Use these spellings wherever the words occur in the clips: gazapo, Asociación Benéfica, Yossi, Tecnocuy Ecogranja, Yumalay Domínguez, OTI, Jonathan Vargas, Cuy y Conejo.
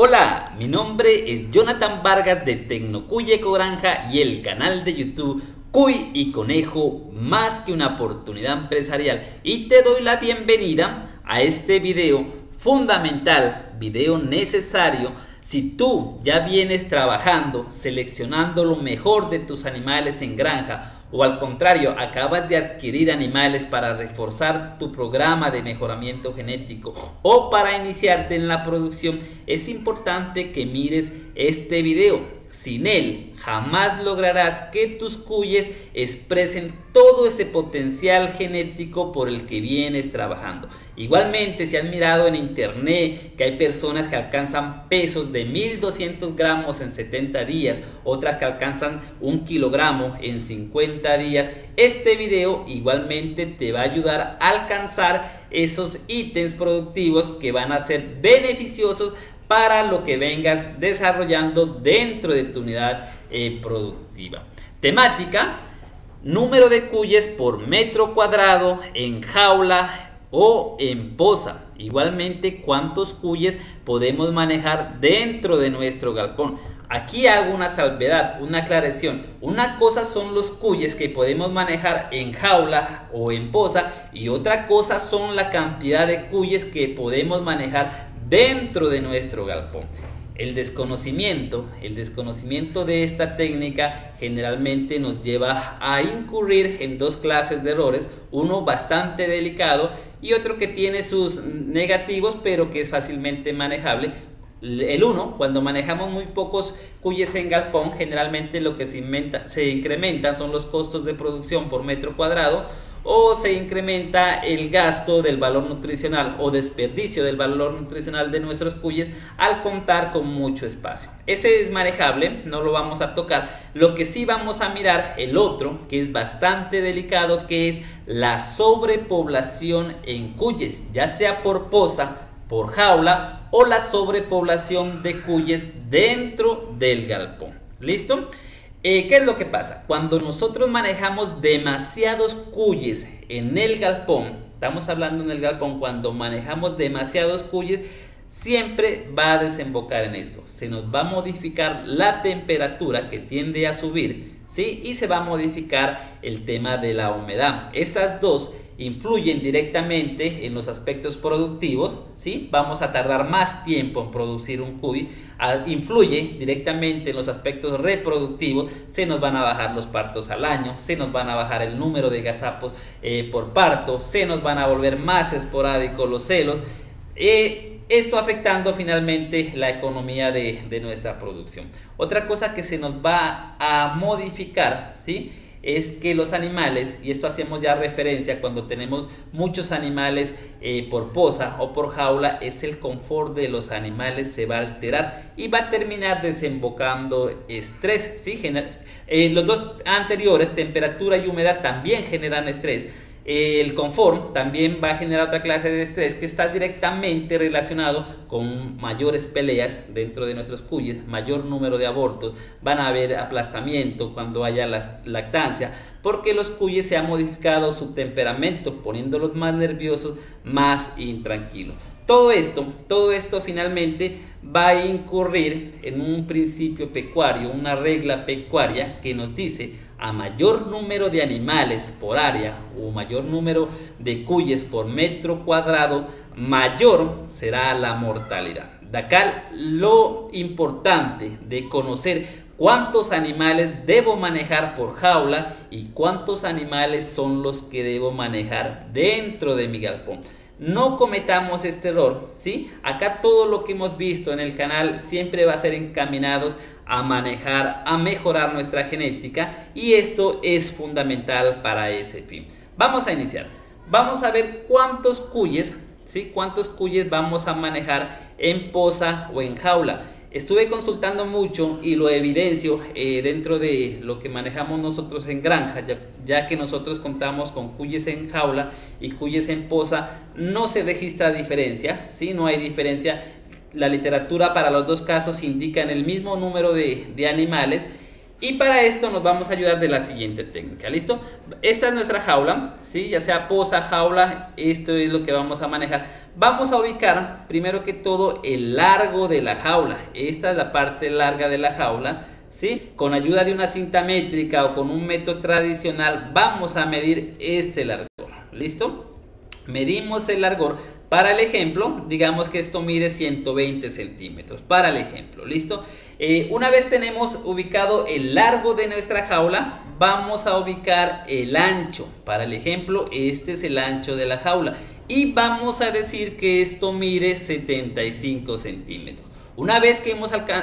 Hola, mi nombre es Jonathan Vargas de Tecnocuy Ecogranja y el canal de YouTube Cuy y Conejo, más que una oportunidad empresarial, y te doy la bienvenida a este video fundamental, video necesario si tú ya vienes trabajando, seleccionando lo mejor de tus animales en granja, o al contrario, acabas de adquirir animales para reforzar tu programa de mejoramiento genético o para iniciarte en la producción. Es importante que mires este video. Sin él, jamás lograrás que tus cuyes expresen todo ese potencial genético por el que vienes trabajando. Igualmente, si has mirado en internet que hay personas que alcanzan pesos de 1200 gramos en 70 días, otras que alcanzan 1 kilogramo en 50 días, este video igualmente te va a ayudar a alcanzar esos ítems productivos que van a ser beneficiosos para lo que vengas desarrollando dentro de tu unidad productiva. Temática: número de cuyes por metro cuadrado en jaula o en poza. Igualmente, cuántos cuyes podemos manejar dentro de nuestro galpón. Aquí hago una salvedad, una aclaración. Una cosa son los cuyes que podemos manejar en jaula o en poza, y otra cosa son la cantidad de cuyes que podemos manejar dentro de nuestro galpón. El desconocimiento de esta técnica generalmente nos lleva a incurrir en dos clases de errores, uno bastante delicado y otro que tiene sus negativos pero que es fácilmente manejable. El uno, cuando manejamos muy pocos cuyes en galpón, generalmente lo que se incrementan son los costos de producción por metro cuadrado, o se incrementa el gasto del valor nutricional o desperdicio del valor nutricional de nuestros cuyes al contar con mucho espacio. Ese es manejable, no lo vamos a tocar. Lo que sí vamos a mirar, el otro, que es bastante delicado, que es la sobrepoblación en cuyes, ya sea por poza, por jaula, o la sobrepoblación de cuyes dentro del galpón. ¿Listo? ¿Qué es lo que pasa? Cuando nosotros manejamos demasiados cuyes en el galpón, estamos hablando en el galpón, cuando manejamos demasiados cuyes, siempre va a desembocar en esto. Se nos va a modificar la temperatura, que tiende a subir, ¿sí? Y se va a modificar el tema de la humedad. Estas dos influyen directamente en los aspectos productivos, ¿sí? Vamos a tardar más tiempo en producir un cuy, influye directamente en los aspectos reproductivos, se nos van a bajar los partos al año, se nos van a bajar el número de gazapos por parto, se nos van a volver más esporádicos los celos, esto afectando finalmente la economía de nuestra producción. Otra cosa que se nos va a modificar, ¿sí?, es que los animales, y esto hacemos ya referencia cuando tenemos muchos animales por poza o por jaula, es el confort de los animales, se va a alterar y va a terminar desembocando estrés, ¿sí? Los dos anteriores, temperatura y humedad, también generan estrés. El confort también va a generar otra clase de estrés que está directamente relacionado con mayores peleas dentro de nuestros cuyes, mayor número de abortos, van a haber aplastamiento cuando haya lactancia, porque los cuyes se ha modificado su temperamento, poniéndolos más nerviosos, más intranquilos. Todo esto finalmente va a incurrir en un principio pecuario, una regla pecuaria que nos dice: a mayor número de animales por área o mayor número de cuyes por metro cuadrado, mayor será la mortalidad. De acá lo importante de conocer cuántos animales debo manejar por jaula y cuántos animales son los que debo manejar dentro de mi galpón. No cometamos este error, ¿sí? Acá todo lo que hemos visto en el canal siempre va a ser encaminados a manejar, a mejorar nuestra genética, y esto es fundamental para ese fin. Vamos a iniciar. Vamos a ver cuántos cuyes, ¿sí?, cuántos cuyes vamos a manejar en poza o en jaula. Estuve consultando mucho y lo evidencio dentro de lo que manejamos nosotros en granja, ya que nosotros contamos con cuyes en jaula y cuyes en poza. No se registra diferencia, ¿sí? No hay diferencia. La literatura para los dos casos indican el mismo número de animales, Y para esto nos vamos a ayudar de la siguiente técnica, ¿listo? Esta es nuestra jaula, ¿sí? Ya sea posa, jaula, esto es lo que vamos a manejar. Vamos a ubicar primero que todo el largo de la jaula. Esta es la parte larga de la jaula, ¿sí? Con ayuda de una cinta métrica o con un método tradicional vamos a medir este largor, ¿listo? Medimos el largor. Para el ejemplo, digamos que esto mide 120 centímetros, para el ejemplo, ¿listo? Una vez tenemos ubicado el largo de nuestra jaula, vamos a ubicar el ancho. Para el ejemplo, este es el ancho de la jaula y vamos a decir que esto mide 75 centímetros. Una vez que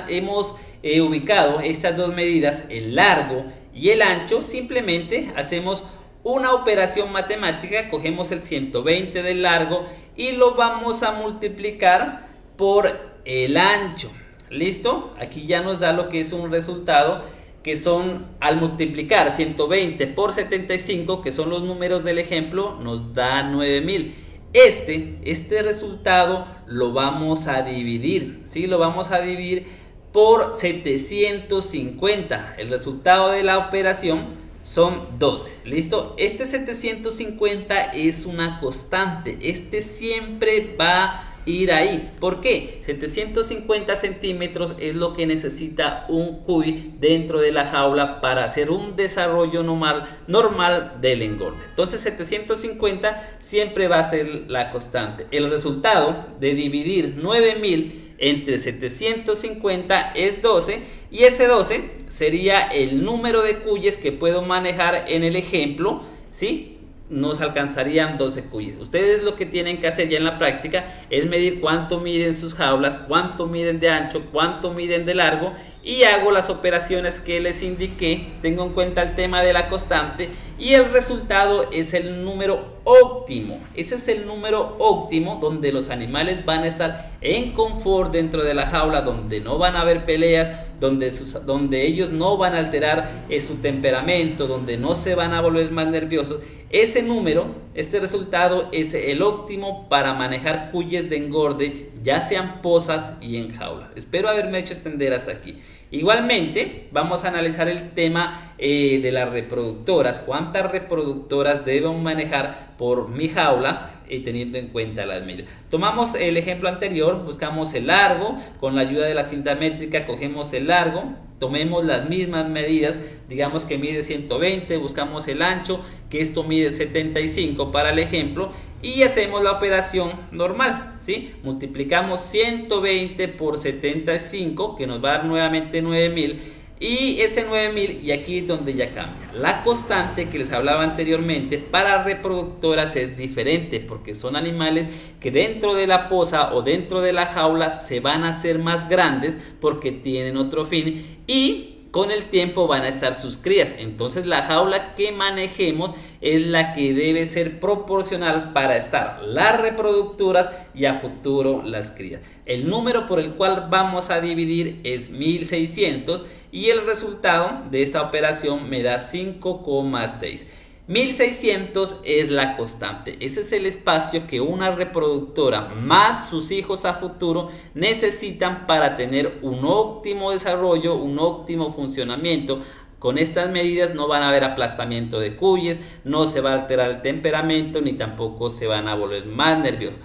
hemos ubicado estas dos medidas, el largo y el ancho, simplemente hacemos una operación matemática, cogemos el 120 del largo y lo vamos a multiplicar por el ancho, ¿listo? Aquí ya nos da lo que es un resultado, que son, al multiplicar 120 por 75, que son los números del ejemplo, nos da 9000. Este resultado lo vamos a dividir, ¿sí? Lo vamos a dividir por 750. El resultado de la operación son 12, ¿listo? Este 750 es una constante, este siempre va a ir ahí. ¿Por qué? 750 centímetros es lo que necesita un cuy dentro de la jaula para hacer un desarrollo normal del engorde. Entonces 750 siempre va a ser la constante. El resultado de dividir 9000 entre 750 es 12, y ese 12 sería el número de cuyes que puedo manejar en el ejemplo, ¿sí? Nos alcanzarían 12 cuyes. Ustedes lo que tienen que hacer ya en la práctica es medir cuánto miden sus jaulas, cuánto miden de ancho, cuánto miden de largo, y hago las operaciones que les indiqué, tengo en cuenta el tema de la constante y el resultado es el número óptimo. Ese es el número óptimo donde los animales van a estar en confort dentro de la jaula, donde no van a haber peleas, donde ellos no van a alterar su temperamento, donde no se van a volver más nerviosos. Ese número, este resultado es el óptimo para manejar cuyes de engorde, ya sean posas y en jaula. Espero haberme hecho extender hasta aquí. Igualmente vamos a analizar el tema de las reproductoras. ¿Cuántas reproductoras debo manejar por mi jaula teniendo en cuenta las medidas? Tomamos el ejemplo anterior, buscamos el largo, con la ayuda de la cinta métrica cogemos el largo, tomemos las mismas medidas, digamos que mide 120, buscamos el ancho, que esto mide 75 para el ejemplo, y hacemos la operación normal, ¿sí? Multiplicamos 120 por 75, que nos va a dar nuevamente 9000, y ese 9000, y aquí es donde ya cambia. La constante que les hablaba anteriormente para reproductoras es diferente, porque son animales que dentro de la posa o dentro de la jaula se van a hacer más grandes porque tienen otro fin y con el tiempo van a estar sus crías. Entonces la jaula que manejemos es la que debe ser proporcional para estar las reproductoras y a futuro las crías. El número por el cual vamos a dividir es 1600 y el resultado de esta operación me da 5,6. 1600 es la constante, ese es el espacio que una reproductora más sus hijos a futuro necesitan para tener un óptimo desarrollo, un óptimo funcionamiento. Con estas medidas no van a haber aplastamiento de cuyes, no se va a alterar el temperamento ni tampoco se van a volver más nerviosos.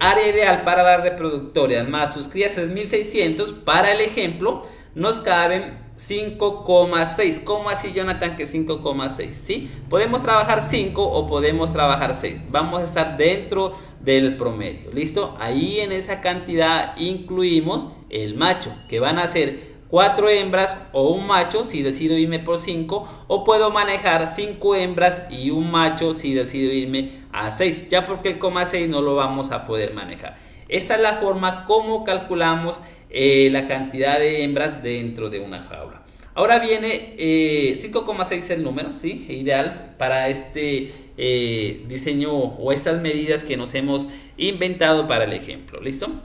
Área ideal para las reproductoras más sus crías es 1600, para el ejemplo nos caben 5,6. ¿Cómo así, Jonathan, que 5,6? ¿Sí? Podemos trabajar 5 o podemos trabajar 6. Vamos a estar dentro del promedio, ¿listo? Ahí en esa cantidad incluimos el macho, que van a ser 4 hembras o un macho si decido irme por 5, o puedo manejar 5 hembras y un macho si decido irme a 6, ya porque el 0,6 no lo vamos a poder manejar. Esta es la forma como calculamos la cantidad de hembras dentro de una jaula. Ahora viene 5,6 el número, ¿sí? Ideal para este diseño o estas medidas que nos hemos inventado para el ejemplo, ¿listo?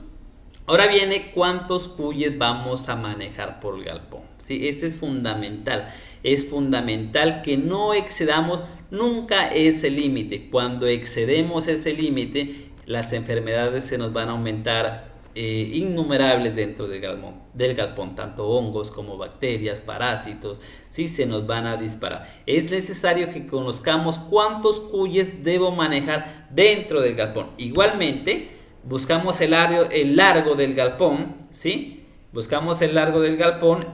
Ahora viene cuántos cuyes vamos a manejar por el galpón, ¿sí? Este es fundamental. Es fundamental que no excedamos nunca ese límite. Cuando excedemos ese límite, las enfermedades se nos van a aumentar innumerables dentro del galpón, tanto hongos como bacterias, parásitos, sí se nos van a disparar. Es necesario que conozcamos cuántos cuyes debo manejar dentro del galpón. Igualmente, buscamos el largo del galpón, ¿sí? Buscamos el largo del galpón,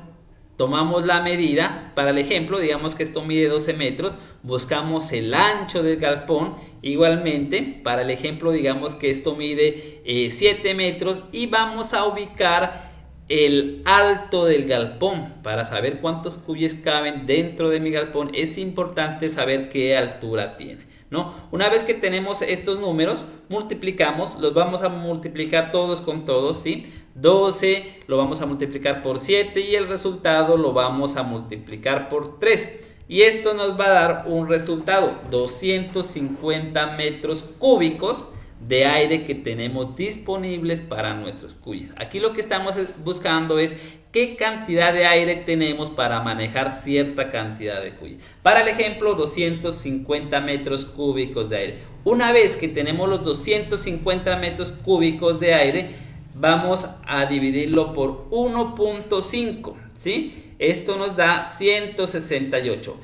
tomamos la medida, para el ejemplo, digamos que esto mide 12 metros, buscamos el ancho del galpón, igualmente, para el ejemplo, digamos que esto mide 7 metros y vamos a ubicar el alto del galpón. Para saber cuántos cuyes caben dentro de mi galpón, es importante saber qué altura tiene, ¿no? Una vez que tenemos estos números, multiplicamos, los vamos a multiplicar todos con todos, ¿sí? 12 lo vamos a multiplicar por 7 y el resultado lo vamos a multiplicar por 3. Y esto nos va a dar un resultado, 250 metros cúbicos de aire que tenemos disponibles para nuestros cuyes. Aquí lo que estamos buscando es qué cantidad de aire tenemos para manejar cierta cantidad de cuyes. Para el ejemplo, 250 metros cúbicos de aire. Una vez que tenemos los 250 metros cúbicos de aire, vamos a dividirlo por 1.5, ¿sí? Esto nos da 168.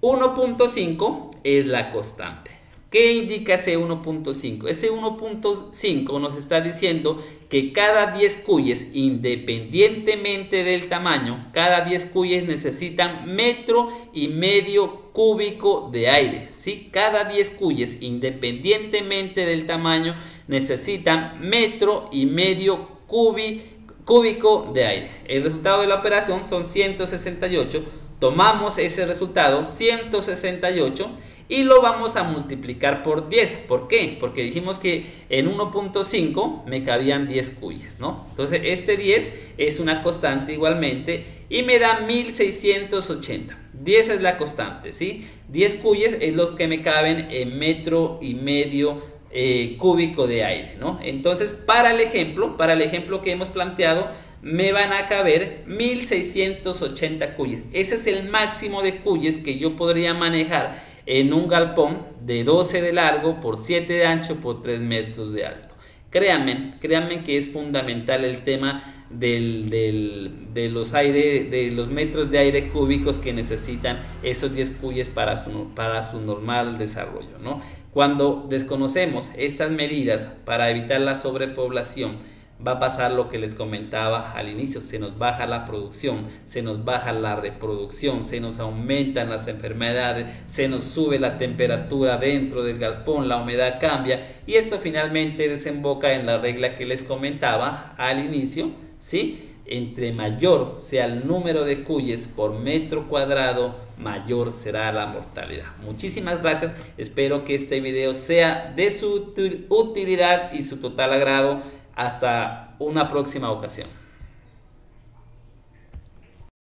1.5 es la constante. ¿Qué indica ese 1.5? Ese 1.5 nos está diciendo que cada 10 cuyes, independientemente del tamaño, cada 10 cuyes necesitan 1,5 metros cúbico de aire, ¿sí? Cada 10 cuyes, independientemente del tamaño, necesitan 1,5 metros cúbico de aire. El resultado de la operación son 168. Tomamos ese resultado, 168, y lo vamos a multiplicar por 10. ¿Por qué? Porque dijimos que en 1.5 me cabían 10 cuyes, ¿no? Entonces este 10 es una constante igualmente y me da 1680. 10 es la constante, ¿sí? 10 cuyes es lo que me caben en 1,5 metros cúbico de aire, ¿no? Entonces para el ejemplo que hemos planteado, me van a caber 1680 cuyes. Ese es el máximo de cuyes que yo podría manejar en un galpón de 12 de largo por 7 de ancho por 3 metros de alto. Créanme que es fundamental el tema de los metros de aire cúbicos que necesitan esos 10 cuyes para su normal desarrollo, ¿no? Cuando desconocemos estas medidas para evitar la sobrepoblación, va a pasar lo que les comentaba al inicio, se nos baja la producción, se nos baja la reproducción, se nos aumentan las enfermedades, se nos sube la temperatura dentro del galpón, la humedad cambia y esto finalmente desemboca en la regla que les comentaba al inicio, ¿sí? Entre mayor sea el número de cuyes por metro cuadrado, mayor será la mortalidad. Muchísimas gracias, espero que este video sea de su utilidad y su total agrado. Hasta una próxima ocasión.